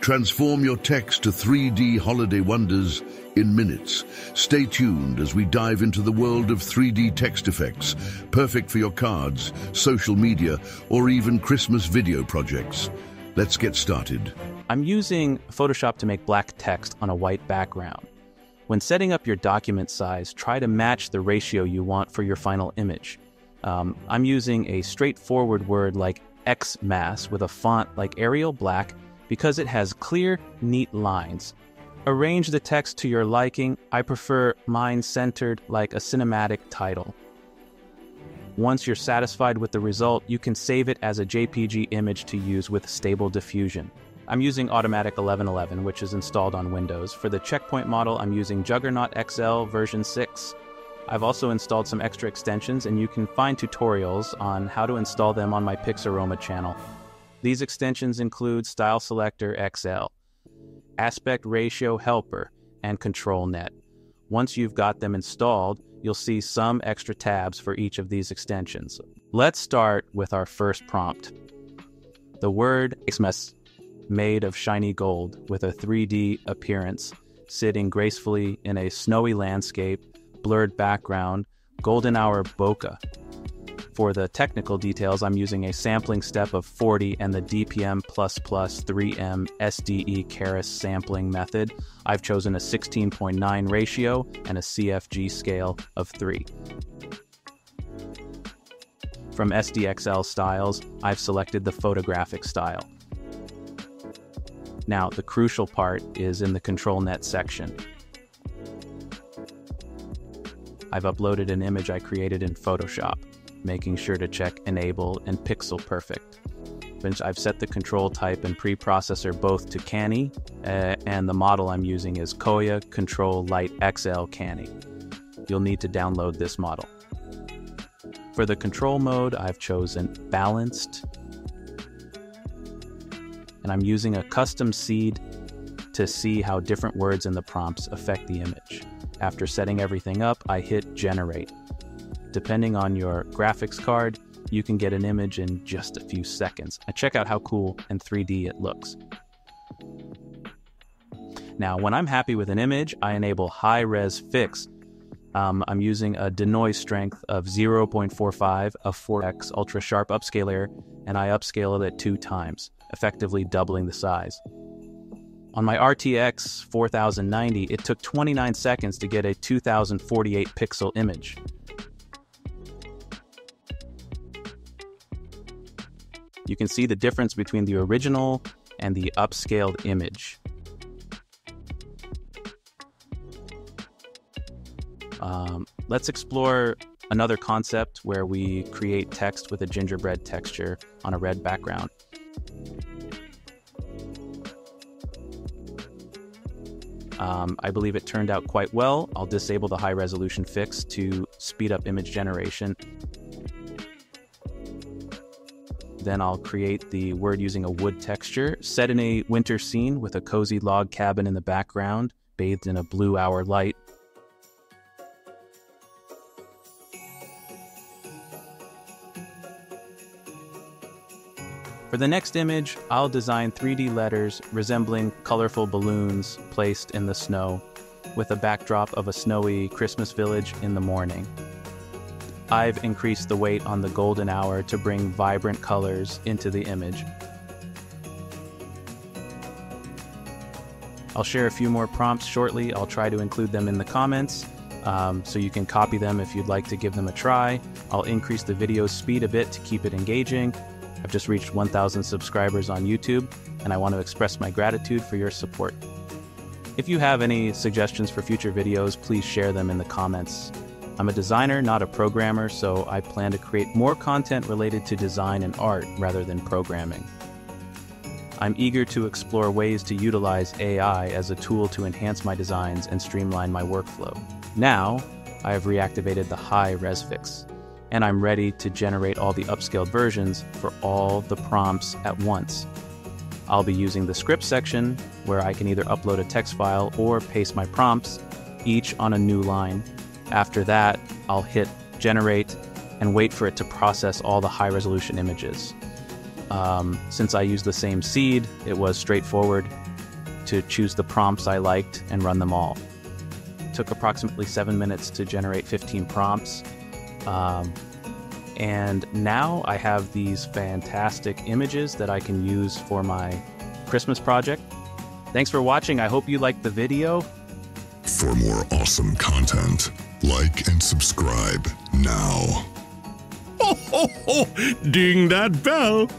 Transform your text to 3D holiday wonders in minutes. Stay tuned as we dive into the world of 3D text effects, perfect for your cards, social media, or even Christmas video projects. Let's get started. I'm using Photoshop to make black text on a white background. When setting up your document size, try to match the ratio you want for your final image. I'm using a straightforward word like XMass with a font like Arial Black because it has clear, neat lines. Arrange the text to your liking. I prefer mine centered like a cinematic title. Once you're satisfied with the result, you can save it as a JPG image to use with Stable Diffusion. I'm using Automatic1111, which is installed on Windows. For the checkpoint model, I'm using Juggernaut XL version 6. I've also installed some extra extensions, and you can find tutorials on how to install them on my Pixaroma channel. These extensions include Style Selector XL, Aspect Ratio Helper, and ControlNet. Once you've got them installed, you'll see some extra tabs for each of these extensions. Let's start with our first prompt. The word Xmas, made of shiny gold with a 3D appearance, sitting gracefully in a snowy landscape, blurred background, golden hour bokeh. For the technical details, I'm using a sampling step of 40 and the DPM++ 3M SDE Karras sampling method. I've chosen a 16.9 ratio and a CFG scale of 3. From SDXL styles, I've selected the photographic style. Now, the crucial part is in the ControlNet section. I've uploaded an image I created in Photoshop, making sure to check Enable and Pixel Perfect. I've set the control type and preprocessor both to Canny, and the model I'm using is Koya Control Light XL Canny. You'll need to download this model. For the control mode, I've chosen Balanced, and I'm using a custom seed to see how different words in the prompts affect the image. After setting everything up, I hit Generate. Depending on your graphics card, you can get an image in just a few seconds. And check out how cool and 3D it looks. Now, when I'm happy with an image, I enable high-res fix. I'm using a denoise strength of 0.45, a 4x ultra-sharp upscaler, and I upscale it 2 times, effectively doubling the size. On my RTX 4090, it took 29 seconds to get a 2048 pixel image. You can see the difference between the original and the upscaled image. Let's explore another concept where we create text with a gingerbread texture on a red background. I believe it turned out quite well. I'll disable the high resolution fix to speed up image generation. Then I'll create the word using a wood texture, set in a winter scene with a cozy log cabin in the background, bathed in a blue hour light. For the next image, I'll design 3D letters resembling colorful balloons placed in the snow, with a backdrop of a snowy Christmas village in the morning. I've increased the weight on the golden hour to bring vibrant colors into the image. I'll share a few more prompts shortly. I'll try to include them in the comments, so you can copy them if you'd like to give them a try. I'll increase the video speed a bit to keep it engaging. I've just reached 1,000 subscribers on YouTube, and I want to express my gratitude for your support. If you have any suggestions for future videos, please share them in the comments. I'm a designer, not a programmer, so I plan to create more content related to design and art rather than programming. I'm eager to explore ways to utilize AI as a tool to enhance my designs and streamline my workflow. Now, I have reactivated the high res fix, and I'm ready to generate all the upscaled versions for all the prompts at once. I'll be using the script section, where I can either upload a text file or paste my prompts, each on a new line. After that, I'll hit Generate and wait for it to process all the high-resolution images. Since I used the same seed, it was straightforward. to choose the prompts I liked and run them all. It took approximately 7 minutes to generate 15 prompts. And now I have these fantastic images that I can use for my Christmas project. Thanks for watching. I hope you liked the video. For more awesome content, like and subscribe now. Ho, ho, ho. Ding that bell.